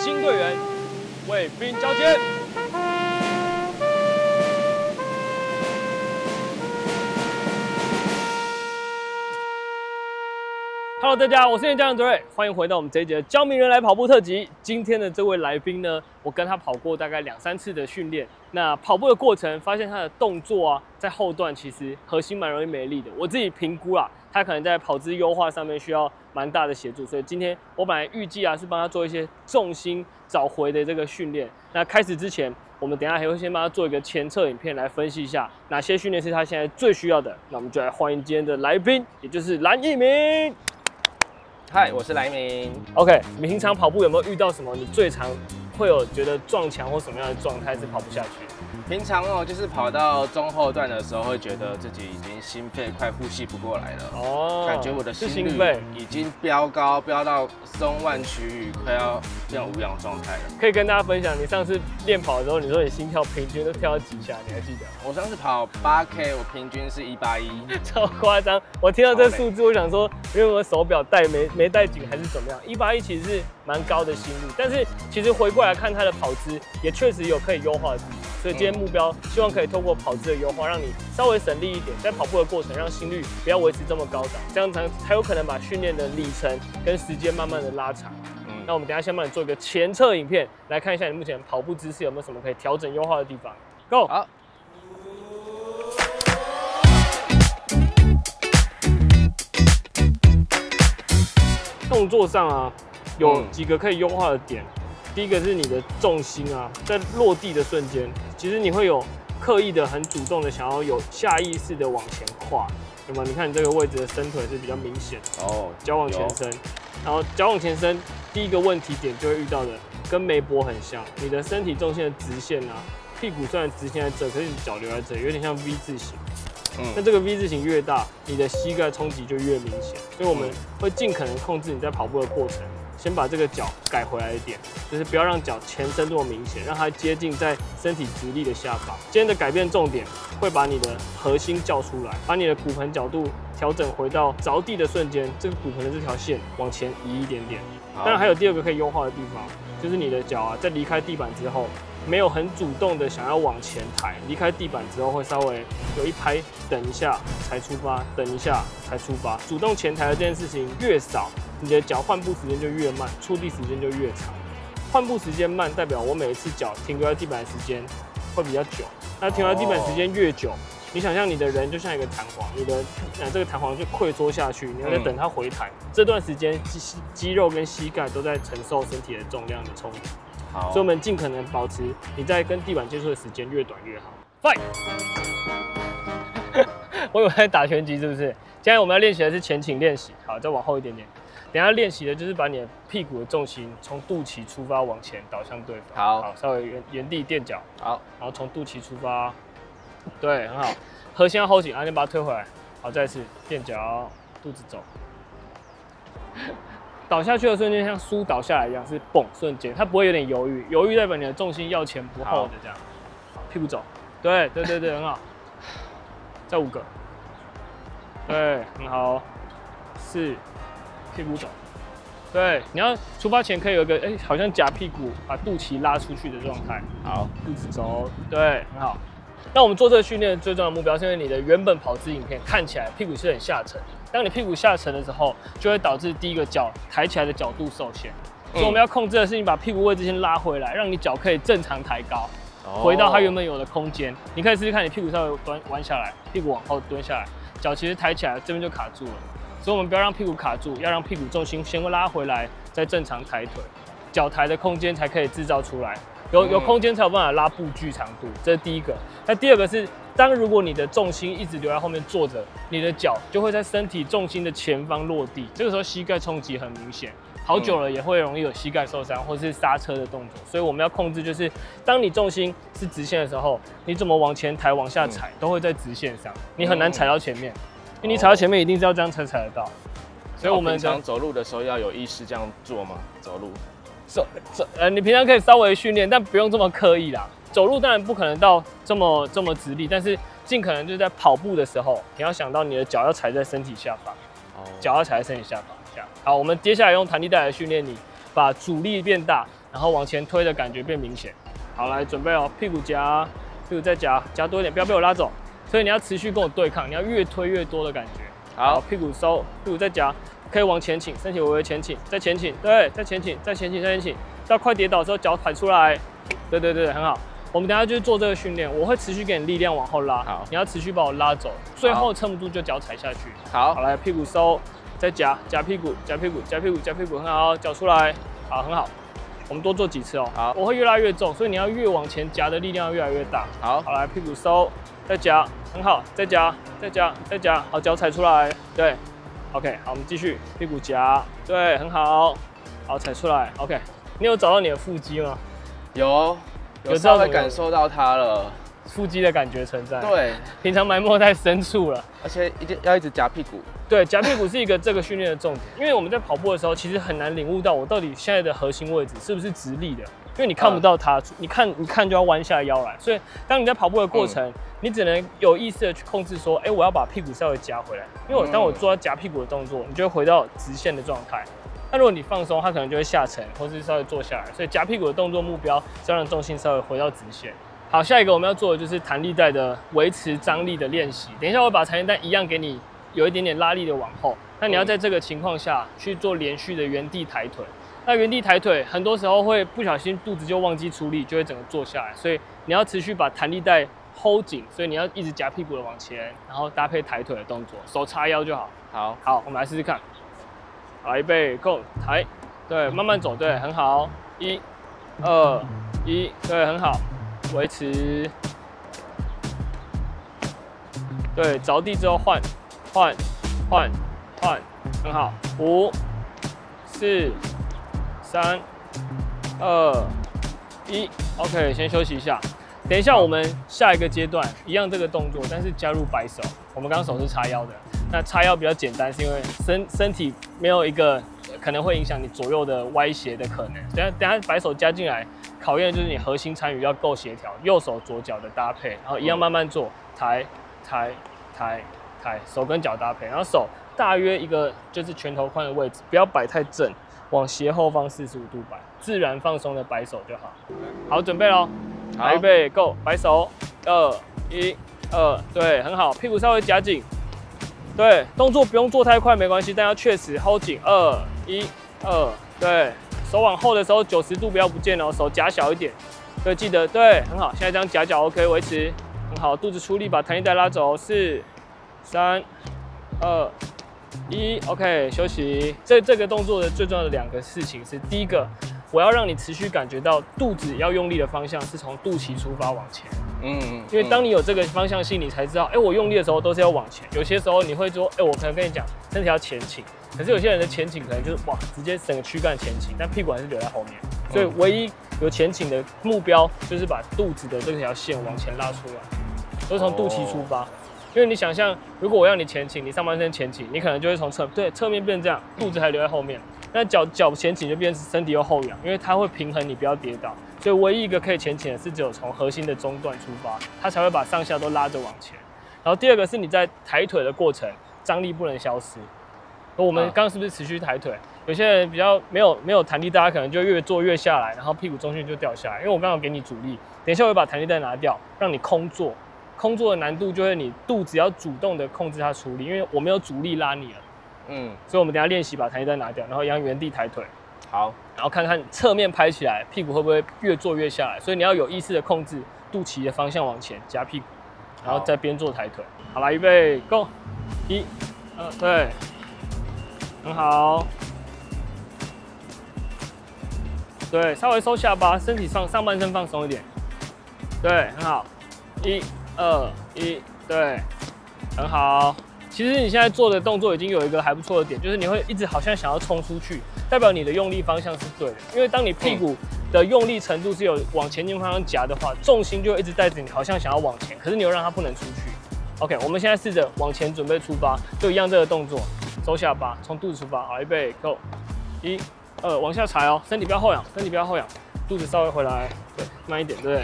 新队员卫兵交接。Hello， 大家，我是你的家长卓瑞，欢迎回到我们这一节的教名人来跑步特辑。今天的这位来宾呢，我跟他跑过大概2、3次的训练。那跑步的过程，发现他的动作啊，在后段其实核心蛮容易没力的。我自己评估啦，他可能在跑姿优化上面需要蛮大的协助。所以今天我本来预计啊，是帮他做一些重心找回的这个训练。那开始之前，我们等一下还会先帮他做一个前测影片来分析一下哪些训练是他现在最需要的。那我们就来欢迎今天的来宾，也就是蓝奕明。 嗨，我是来明。OK， 你平常跑步有没有遇到什么？你最常会有觉得撞墙或什么样的状态是跑不下去？平常哦，就是跑到中后段的时候，会觉得自己已经心肺快呼吸不过来了。哦，感觉我的心率已经飙高，飙到松腕区域，快要变无氧状态了。可以跟大家分享，你上次练跑的时候，你说你心跳平均都跳到几下？你还记得？我上次跑8K， 我平均是181，超夸张。我听到这数字，我想说，因为我手表戴没戴紧还是怎么样，181其实是蛮高的心率，但是其实回过来看他的跑姿，也确实有可以优化的地方。 所以今天目标希望可以透过跑姿的优化，让你稍微省力一点，在跑步的过程让心率不要维持这么高涨，这样才有可能把训练的里程跟时间慢慢的拉长。那我们等一下先帮你做一个前测影片，来看一下你目前跑步姿势有没有什么可以调整优化的地方。Go！ 好。 动作上啊，有几个可以优化的点。 第一个是你的重心啊，在落地的瞬间，其实你会有刻意的、很主动的想要有下意识的往前跨，那么你看你这个位置的伸腿是比较明显的哦，脚往前伸，然后脚往前伸，第一个问题点就会遇到的，跟梅博很像，你的身体重心的直线啊，屁股虽然直线在这，可是你脚留在这，有点像 V 字形。 那这个 V 字形越大，你的膝盖冲击就越明显，所以我们会尽可能控制你在跑步的过程，先把这个脚改回来一点，就是不要让脚前伸这么明显，让它接近在身体直立的下方。今天的改变重点会把你的核心叫出来，把你的骨盆角度调整回到着地的瞬间，这个骨盆的这条线往前移一点点。当然还有第二个可以优化的地方，就是你的脚啊，在离开地板之后。 没有很主动的想要往前抬，离开地板之后会稍微有一拍，等一下才出发，等一下才出发。主动前抬的这件事情越少，你的脚换步时间就越慢，触地时间就越长。换步时间慢，代表我每一次脚停留在地板的时间会比较久。那停留在地板时间越久，你想象你的人就像一个弹簧，你的这个弹簧就溃缩下去，你要在等它回弹。这段时间肌肉跟膝盖都在承受身体的重量的冲击。 所以，我们尽可能保持你在跟地板接触的时间越短越好。Fight！ 我以为在打拳击，是不是？现在我们要练习的是前倾练习。好，再往后一点点。等一下练习的就是把你的屁股的重心从肚脐出发往前导向对方。好，稍微原地垫脚。好，然后从肚脐出发。对，很好。核心要 hold 紧，先把它推回来。好，再一次垫脚，肚子走。倒下去的瞬间，像书倒下来一样，是蹦瞬间，它不会有点犹豫，犹豫代表你的重心要前不后的这样，屁股走，对对对对，很好，再5个，对，很好，4，屁股走，对，你要出发前可以有一个，好像假屁股把肚脐拉出去的状态，好，肚子走，对，很好。 那我们做这个训练最重要的目标，是因为你的原本跑姿影片看起来屁股是很下沉。当你屁股下沉的时候，就会导致第一个脚抬起来的角度受限。所以我们要控制的是你把屁股位置先拉回来，让你脚可以正常抬高，回到它原本有的空间。你可以试试看，你屁股稍微弯下来，屁股往后蹲下来，脚其实抬起来，这边就卡住了。所以我们不要让屁股卡住，要让屁股重心先拉回来，再正常抬腿，脚抬的空间才可以制造出来。 有空间才有办法拉步距长度，这是第一个。那第二个是，如果你的重心一直留在后面坐着，你的脚就会在身体重心的前方落地，这个时候膝盖冲击很明显，好久了也会容易有膝盖受伤或是刹车的动作。所以我们要控制，就是当你重心是直线的时候，你怎么往前抬、往下踩都会在直线上，你很难踩到前面，因为你踩到前面一定是要这样才踩得到。所以我们平常走路的时候要有意识这样做吗？走路。 你平常可以稍微训练，但不用这么刻意啦。走路当然不可能到这么直立，但是尽可能就是在跑步的时候，你要想到你的脚要踩在身体下方，脚要踩在身体下方。这样好，我们接下来用弹力带来训练你，把阻力变大，然后往前推的感觉变明显。好，来准备哦，屁股夹，屁股再夹，夹多一点，不要被我拉走。所以你要持续跟我对抗，你要越推越多的感觉。好，屁股收，屁股再夹，可以往前倾，身体微微前倾，再前倾，对，再前倾，再前倾，再前倾，到快跌倒的时候脚抬出来。对对对，很好。 我们等一下就是做这个训练，我会持续给你力量往后拉，好，你要持续把我拉走，最后撑不住就脚踩下去。好，好来屁股收，再夹夹屁股，夹屁股，夹屁股，夹屁股，很好，脚出来，好，很好。我们多做几次哦。好，我会越拉越重，所以你要越往前夹的力量越来越大。好，好来屁股收，再夹，很好，再夹，再夹，再夹，好，脚踩出来，对 ，OK， 好，我们继续屁股夹，对，很好，好踩出来 ，OK。你有找到你的腹肌吗？有。 有稍微感受到它了，腹肌的感觉存在。对，平常埋没在深处了，而且要一直夹屁股。对，夹屁股是一个这个训练的重点，因为我们在跑步的时候，其实很难领悟到我到底现在的核心位置是不是直立的，因为你看不到它，你看就要弯下腰来。所以当你在跑步的过程，你只能有意识的去控制说，哎，我要把屁股稍微夹回来，因为当我做到夹屁股的动作，你就会回到直线的状态。 那如果你放松，它可能就会下沉，或是稍微坐下来。所以夹屁股的动作目标是要让重心稍微回到直线。好，下一个我们要做的就是弹力带的维持张力的练习。等一下我把弹力带一样给你有一点点拉力的往后，那你要在这个情况下去做连续的原地抬腿。那原地抬腿很多时候会不小心肚子就忘记出力，就会整个坐下来。所以你要持续把弹力带 hold 紧，所以你要一直夹屁股的往前，然后搭配抬腿的动作，手叉腰就好。好，好，我们来试试看。 来，预备 ，Go， 抬，对，慢慢走，对，很好，一、二、一，对，很好，维持，对，着地之后换，换，换，换，很好，五、四、三、二、一 ，OK， 先休息一下，等一下我们下一个阶段一样这个动作，但是加入摆手，我们刚刚手是叉腰的。 那叉腰比较简单，是因为身体没有一个可能会影响你左右的歪斜的可能。等下摆手加进来，考验就是你核心参与要够协调，右手左脚的搭配，然后一样慢慢做，抬抬抬抬，手跟脚搭配，然后手大约一个就是拳头宽的位置，不要摆太正，往斜后方45度摆，自然放松的摆手就好。好，准备咯，来预备 ，Go， 摆手，二一二，对，很好，屁股稍微夹紧。 对，动作不用做太快，没关系，但要确实 hold 紧。二一二，对，手往后的时候90度不要不见哦，手夹小一点。对，记得对，很好。现在这样夹脚 OK， 维持很好，肚子出力，把弹力带拉走。4、3、2、1 ，OK， 休息。这个动作的最重要的两个事情是，第一个，我要让你持续感觉到肚子要用力的方向是从肚脐出发往前。 因为当你有这个方向性，你才知道，哎，我用力的时候都是要往前。有些时候你会说，哎，我可能跟你讲，身体要前倾，可是有些人的前倾可能就是哇，直接整个躯干前倾，但屁股还是留在后面。所以唯一有前倾的目标，就是把肚子的这条线往前拉出来，就是从肚脐出发。因为你想象，如果我要你前倾，你上半身前倾，你可能就会从侧面变这样，肚子还留在后面。那脚前倾就变成身体又后仰，因为它会平衡你，不要跌倒。 所以唯一一个可以前倾的是只有从核心的中段出发，它才会把上下都拉着往前。然后第二个是你在抬腿的过程，张力不能消失。我们刚刚是不是持续抬腿？有些人比较没有弹力，大家可能就越做越下来，然后屁股中心就掉下来。因为我刚刚有给你阻力，等一下我会把弹力带拿掉，让你空做。空做的难度就是你肚子要主动的控制它出力，因为我没有阻力拉你了。所以我们等一下练习把弹力带拿掉，然后一样原地抬腿。 好，然后看看侧面拍起来，屁股会不会越坐越下来？所以你要有意识的控制肚脐的方向往前夹屁股，然后再边做抬腿。好了，预备 ，Go， 一、二，对，很好。对，稍微收下巴，身体上半身放松一点。对，很好。一、二、一，对，很好。 其实你现在做的动作已经有一个还不错的点，就是你会一直好像想要冲出去，代表你的用力方向是对的。因为当你屁股的用力程度是有往前进方向夹的话，重心就一直带着你，好像想要往前，可是你又让它不能出去。OK， 我们现在试着往前准备出发，就一样这个动作，收下巴，从肚子出发，好，预备 ，Go， 一、二，往下踩哦，身体不要后仰，身体不要后仰，肚子稍微回来，对，慢一点，对，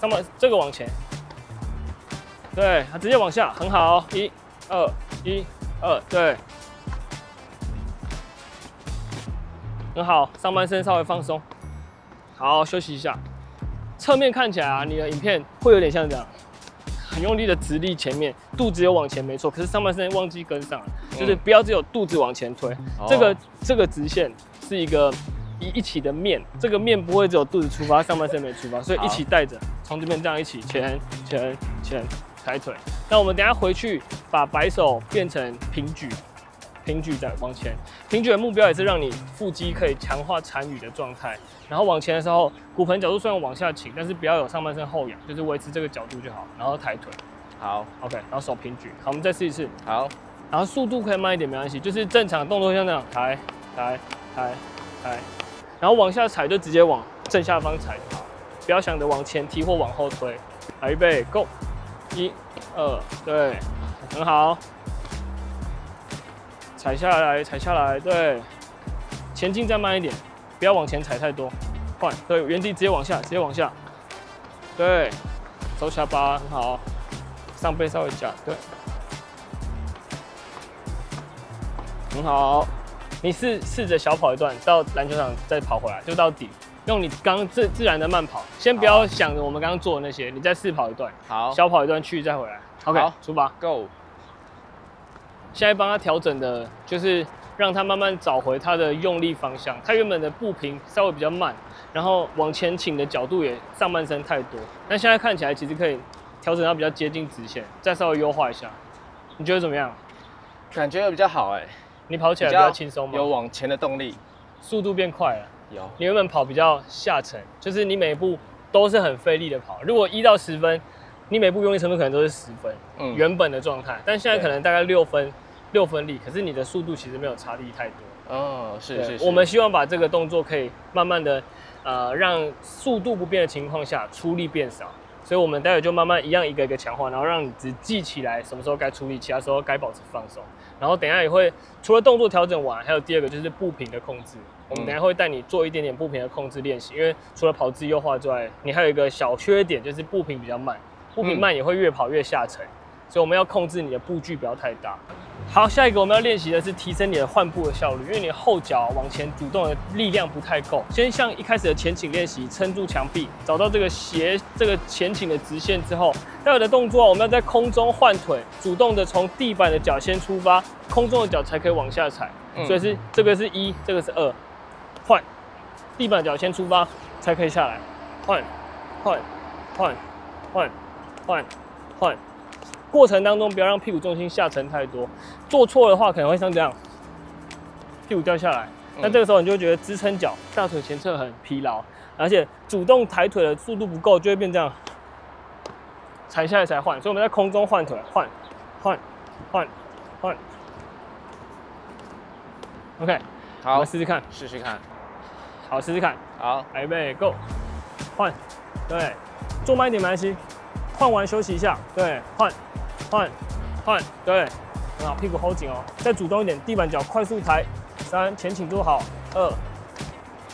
那么这个往前，对，直接往下，很好，一。 二一二，对，很好，上半身稍微放松，好，休息一下。侧面看起来啊，你的影片会有点像这样，很用力的直立前面，肚子有往前没错，可是上半身忘记跟上了，就是不要只有肚子往前推。这个直线是一个一起的面，这个面不会只有肚子出发，上半身没出发，所以一起带着，从这边这样一起前抬腿。那我们等一下回去把摆手变成平举。 平举再往前，平举的目标也是让你腹肌可以强化缠语的状态。然后往前的时候，骨盆角度虽然往下倾，但是不要有上半身后仰，就是维持这个角度就好。然后抬腿，好 ，OK， 然后手平举，好，我们再试一次，好。然后速度可以慢一点，没关系，就是正常动作像这样抬，然后往下踩就直接往正下方踩，不要想着往前踢或往后推。来，预备 ，Go， 1、2，对，很好。 踩下来，踩下来，对，前进再慢一点，不要往前踩太多，换，对，原地直接往下，直接往下，对，收下巴，很好，上背稍微夹，对，很好，你试着小跑一段，到篮球场再跑回来，就到底，用你刚自然的慢跑，先不要想着我们刚刚做的那些，你再试跑一段，好，小跑一段去再回来 ，OK， 出发 ，Go。 现在帮他调整的就是让他慢慢找回他的用力方向。他原本的步频稍微比较慢，然后往前倾的角度也上半身太多。但现在看起来其实可以调整到比较接近直线，再稍微优化一下。你觉得怎么样？感觉比较好哎、欸。你跑起来比较轻松吗？有往前的动力，速度变快了。有。你原本跑比较下沉，就是你每一步都是很费力的跑。如果1到10分。 你每步用力程度可能都是10分，原本的状态，但现在可能大概6分力，可是你的速度其实没有差异太多。哦，是。我们希望把这个动作可以慢慢的，让速度不变的情况下出力变少，所以我们待会就慢慢一样一个一个强化，然后让你只记起来什么时候该出力，其他时候该保持放松。然后等一下也会除了动作调整完，还有第2个就是步频的控制。 我们等一下会带你做一点点步频的控制练习，因为除了跑姿优化之外，你还有一个小缺点就是步频比较慢。 步频慢也会越跑越下沉，所以我们要控制你的步距不要太大。好，下一个我们要练习的是提升你的换步的效率，因为你的后脚往前主动的力量不太够。先像一开始的前倾练习，撑住墙壁，找到这个前倾的直线之后，待会的动作我们要在空中换腿，主动的从地板的脚先出发，空中的脚才可以往下踩。所以是这个是1，这个是2，换地板脚先出发才可以下来，换。 换，过程当中不要让屁股重心下沉太多，做错的话可能会像这样，屁股掉下来。那这个时候你就会觉得支撑脚、大腿前侧很疲劳，而且主动抬腿的速度不够，就会变这样，踩下来才换。所以我们在空中换腿，换。OK， 好，我们试试看。好，试试看。好，来预备 ，Go， 换，对，做慢一点没关系。 换完休息一下，对，换，对，很好，屁股 hold 紧哦，再主动一点，地板脚快速抬，3，前倾做好，2、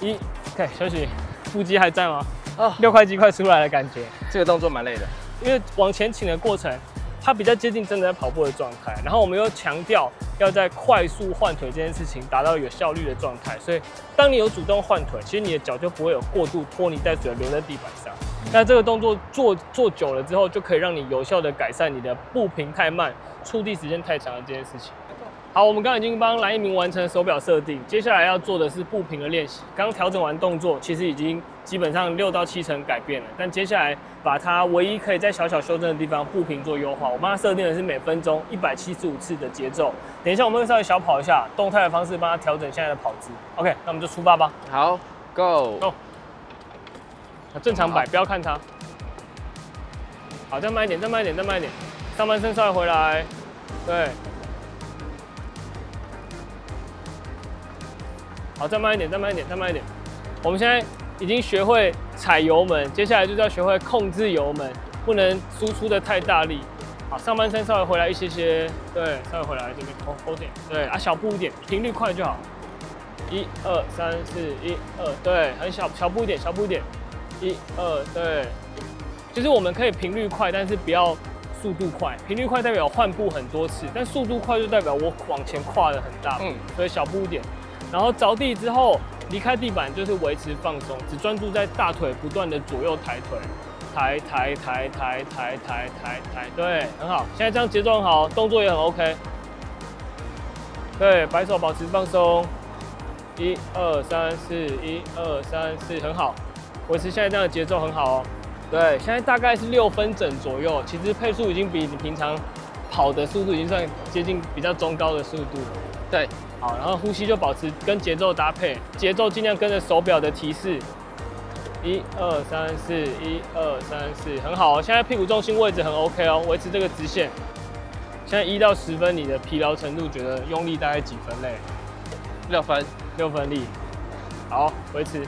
1 ，OK， 休息，腹肌还在吗？哦，6块肌快出来的感觉，这个动作蛮累的，因为往前倾的过程，它比较接近真的在跑步的状态，然后我们又强调要在快速换腿这件事情达到有效率的状态，所以当你有主动换腿，其实你的脚就不会有过度拖泥带水留在地板上。 那这个动作做久了之后，就可以让你有效的改善你的步频太慢、触地时间太长的这件事情。好，我们刚刚已经帮蓝一鸣完成手表设定，接下来要做的是步频的练习。刚调整完动作，其实已经基本上6到7成改变了，但接下来把它唯一可以在小小修正的地方步频做优化。我帮他设定的是每分钟175次的节奏。等一下我们会稍微小跑一下，动态的方式帮他调整现在的跑姿。OK， 那我们就出发吧。好 ，Go。 正常摆，不要看它。好，再慢一点，再慢一点。上半身稍微回来，对。好，再慢一点。我们现在已经学会踩油门，接下来就是要学会控制油门，不能输出的太大力。好，上半身稍微回来一些些，对，稍微回来这边 hold 点，对啊，小步一点，频率快就好。1、2、3、4，1、2，对，很小，小步一点。 1、2，对，就是我们可以频率快，但是不要速度快。频率快代表换步很多次，但速度快就代表我往前跨的很大，所以小步一点。然后着地之后，离开地板就是维持放松，只专注在大腿不断的左右抬腿，抬，对，很好。现在这样节奏很好，动作也很 OK。对，摆手保持放松，1、2、3、4，1、2、3、4，很好，维持现在这样的节奏很好哦。对，现在大概是6分整左右，其实配速已经比你平常跑的速度已经算接近比较中高的速度了。对。 好，然后呼吸就保持跟节奏搭配，节奏尽量跟着手表的提示，1、2、3、4，1、2、3、4，很好哦。现在屁股重心位置很 OK 哦，维持这个直线。现在1到10分，你的疲劳程度觉得用力大概几分嘞？6分力。好，维持。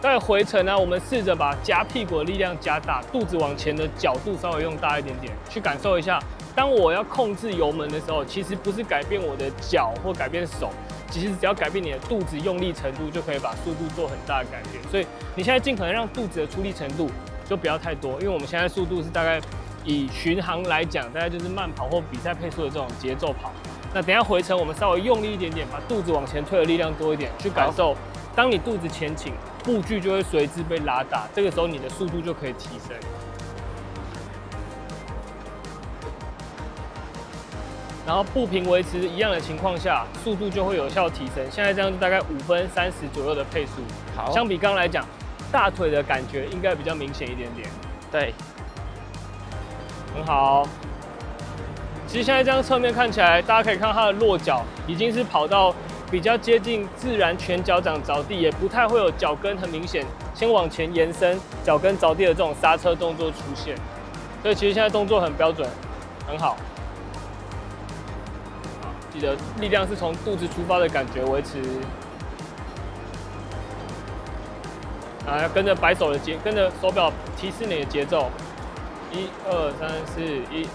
待会回程呢，我们试着把夹屁股的力量加大，肚子往前的角度稍微用大一点点，去感受一下。 当我要控制油门的时候，其实不是改变我的脚或改变手，其实只要改变你的肚子用力程度，就可以把速度做很大的改变。所以你现在尽可能让肚子的出力程度就不要太多，因为我们现在速度是大概以巡航来讲，大概就是慢跑或比赛配速的这种节奏跑。那等一下回程我们稍微用力一点点，把肚子往前推的力量多一点，去感受。当你肚子前倾，步距就会随之被拉大，这个时候你的速度就可以提升。 然后步频维持一样的情况下，速度就会有效提升。现在这样大概5分30左右的配速，好，相比刚来讲，大腿的感觉应该比较明显一点点。对，很好。其实现在这样侧面看起来，大家可以看它的落脚已经是跑到比较接近自然全脚掌着地，也不太会有脚跟很明显先往前延伸、脚跟着地的这种刹车动作出现。所以其实现在动作很标准，很好。 你的力量是从肚子出发的感觉维持，啊，跟着摆手的节，跟着手表提示你的节奏，1、2、3、4，1、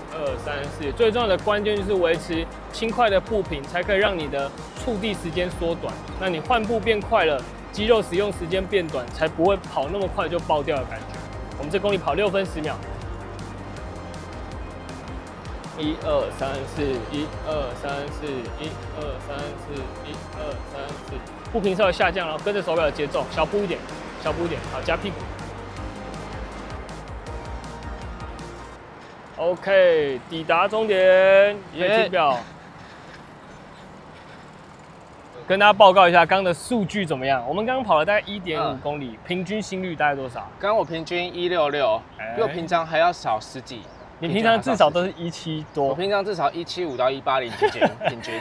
2、3、4。最重要的关键就是维持轻快的步频，才可以让你的触地时间缩短。那你换步变快了，肌肉使用时间变短，才不会跑那么快就爆掉的感觉。我们这公里跑6分10秒。 1、2、3、4，1、2、3、4，1、2、3、4，1、2、3、4。步频稍微下降，然后跟着手表的节奏，小步一点，小步一点，好，夹屁股。OK， 抵达终点，计表。跟大家报告一下，刚刚的数据怎么样？我们刚刚跑了大概1.5公里，平均心率大概多少？刚刚我平均166，比我平常还要少10几。 你平常至少都是17多，我平常至少175到180之间平均。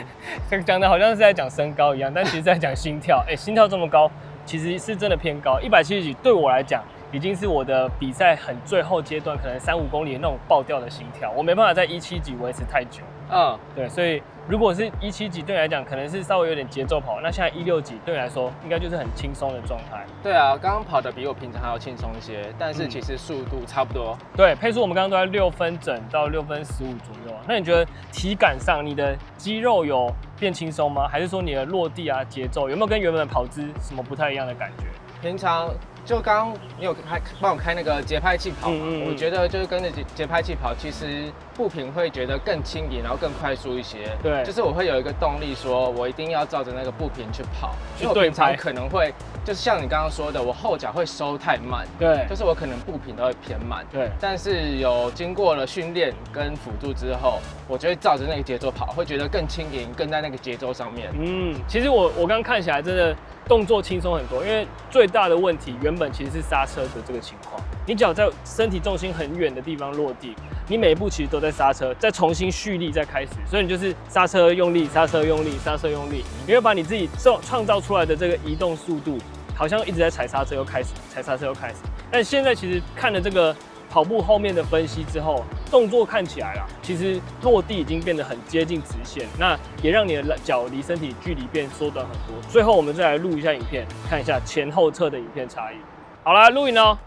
这个讲的好像是在讲身高一样，但其实在讲心跳。哎，心跳这么高，其实是真的偏高。170几对我来讲，已经是我的比赛很最后阶段，可能3、5公里的那种爆掉的心跳，我没办法在170几维持太久。嗯，对，所以如果是170几对你来讲，可能是稍微有点节奏跑，那现在160几对你来说，应该就是很轻松的状态。对啊，刚刚跑的比我平常还要轻松一些，但是其实速度差不多。对，配速我们刚刚都在6分整到6分15左右。那你觉得体感上，你的肌肉有变轻松吗？还是说你的落地啊节奏有没有跟原本的跑姿什么不太一样的感觉？平常。 就刚你有开帮我开那个节拍器跑嘛，我觉得就是跟着节拍器跑，其实步频会觉得更轻盈，然后更快速一些。对，就是我会有一个动力，说我一定要照着那个步频去跑，因为我平常可能会就是像你刚刚说的，我后脚会收太慢，对，就是我可能步频都会偏慢，对。但是有经过了训练跟辅助之后，我就会照着那个节奏跑，会觉得更轻盈，更在那个节奏上面。嗯，其实我刚看起来真的。 动作轻松很多，因为最大的问题原本其实是刹车的这个情况。你脚在身体重心很远的地方落地，你每一步其实都在刹车，再重新蓄力再开始，所以你就是刹车用力，刹车用力，刹车用力，你会把你自己创造出来的这个移动速度，好像一直在踩刹车又开始，踩刹车又开始。但现在其实看了这个跑步后面的分析之后，动作看起来啦，其实落地已经变得很接近直线，那也让你的脚离身体距离变缩短很多。最后我们再来录一下影片，看一下前后侧的影片差异。好啦，录影哦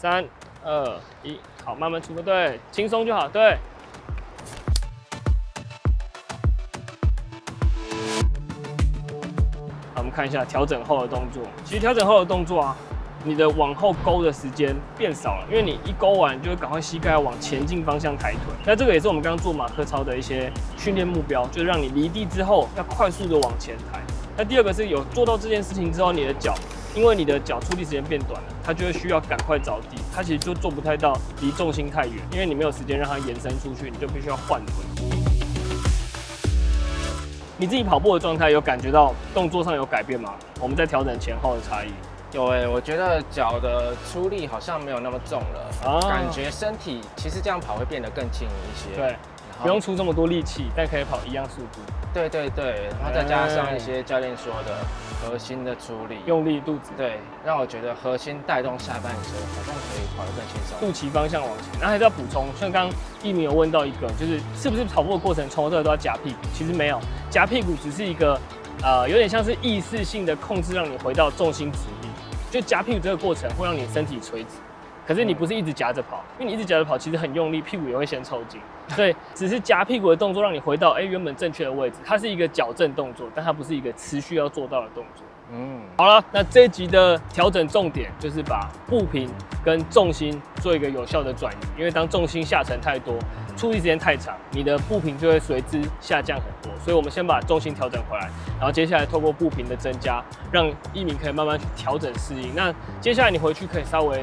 ，3、2、1，好，慢慢出发，对，轻松就好，对。 我们看一下调整后的动作。其实调整后的动作啊，你的往后勾的时间变少了，因为你一勾完就会赶快膝盖往前进方向抬腿。那这个也是我们刚刚做马克操的一些训练目标，就是让你离地之后要快速的往前抬。那第二个是有做到这件事情之后，你的脚，因为你的脚出力时间变短了，它就会需要赶快着地，它其实就做不太到离重心太远，因为你没有时间让它延伸出去，你就必须要换臀。你自己跑步的状态有感觉到动作上有改变吗？我们在调整前后的差异。有哎、欸，我觉得脚的出力好像没有那么重了，哦、感觉身体其实这样跑会变得更轻盈一些。对。 不用出这么多力气，但可以跑一样速度。对对对，然后再加上一些教练说的核心的出力，用力肚子。对，让我觉得核心带动下半身，好像可以跑得更轻松。肚脐方向往前，然后还是要补充，像刚一鸣有问到一个，就是是不是跑步的过程从头到尾都要夹屁股？其实没有，夹屁股只是一个有点像是意识性的控制，让你回到重心直立。就夹屁股这个过程会让你身体垂直。 可是你不是一直夹着跑，因为你一直夹着跑，其实很用力，屁股也会先抽筋。所以只是夹屁股的动作让你回到原本正确的位置，它是一个矫正动作，但它不是一个持续要做到的动作。嗯，好了，那这一集的调整重点就是把步频跟重心做一个有效的转移，因为当重心下沉太多，出力时间太长，你的步频就会随之下降很多。所以我们先把重心调整回来，然后接下来透过步频的增加，让一鸣可以慢慢去调整适应。那接下来你回去可以稍微。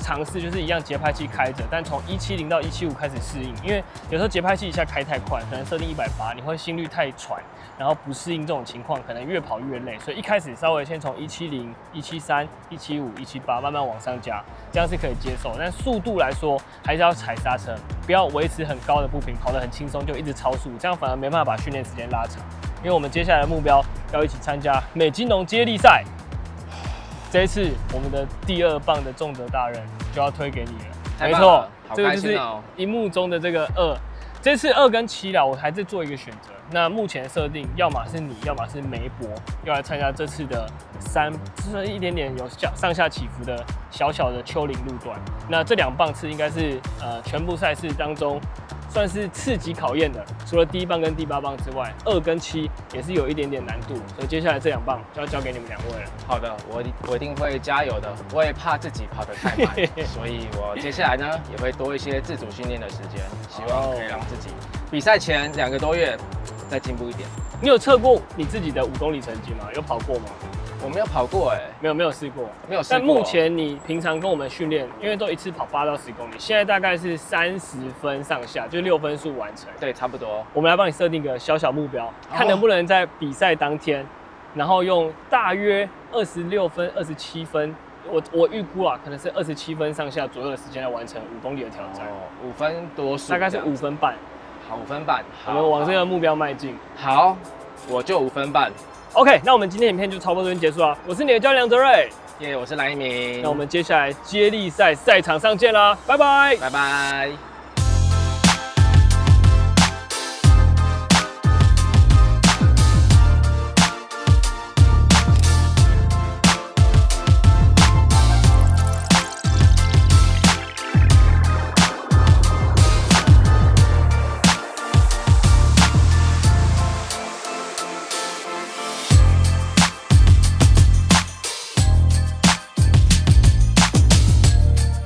尝试就是一样节拍器开着，但从170到175开始适应，因为有时候节拍器一下开太快，可能设定180，你会心率太喘，然后不适应这种情况，可能越跑越累。所以一开始稍微先从170、173、175、178慢慢往上加，这样是可以接受。但速度来说，还是要踩刹车，不要维持很高的步频，跑得很轻松就一直超速，这样反而没办法把训练时间拉长。因为我们接下来的目标要一起参加美金融接力赛。 这一次我们的第2棒的重责大任就要推给你了，没错，这个就是荧幕中的这个2。这次2跟7啦，我还在做一个选择。那目前设定，要么是你，要么是梅博，要来参加这次的3，就是一点点有上下起伏的小小的丘陵路段。那这2棒次应该是全部赛事当中。 算是次级考验的，除了第1棒跟第8棒之外，2跟7也是有一点点难度，所以接下来这2棒就要交给你们2位了。好的，我一定会加油的。我也怕自己跑得太慢，所以我接下来呢也会多一些自主训练的时间，希望可以让自己比赛前2个多月再进步一点。你有测过你自己的5公里成绩吗？有跑过吗？ 我没有跑过哎、欸，没有试过，没有试过。但目前你平常跟我们训练，因为都一次跑8到10公里，现在大概是30分上下，就6分数完成。对，差不多。我们来帮你设定个小小目标，看能不能在比赛当天，然后用大约26分、27分，我预估啊，可能是27分上下左右的时间来完成5公里的挑战。哦，5分多数，大概是5分半。好，5分半。我们往这个目标迈进。好，我就5分半。 OK， 那我们今天影片就差不多这边结束了。我是你的教练梁哲瑞，耶，我是蓝一鸣。那我们接下来接力赛赛场上见啦，拜拜，拜拜。